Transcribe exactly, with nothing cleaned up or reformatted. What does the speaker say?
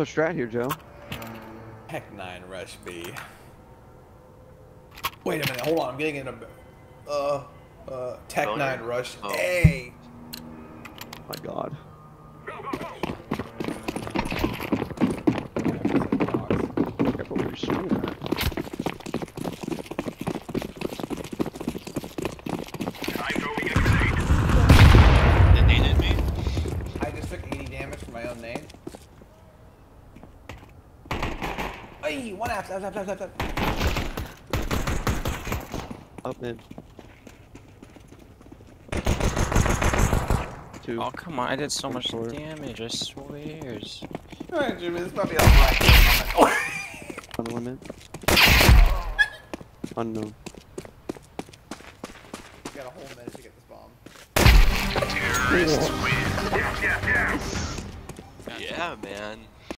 our strat here, Joe? Tech nine rush B. Wait a minute, hold on. I'm getting in a uh uh Tech nine rush A. Oh. Hey. Oh my God. Go, go, go. Careful where you're shooting at. That naded me. I just took eighty damage from my own nade. Hey, one app, up, up, up, up, up. Up mid. Two. Oh come on, I did so Four. much damage, I swear. Alright Jimmy, this might be all right. Unlimited. Unknown. You got a whole minute to get this bomb. Terrorists win. Yeah, yeah, yeah. Yeah, man.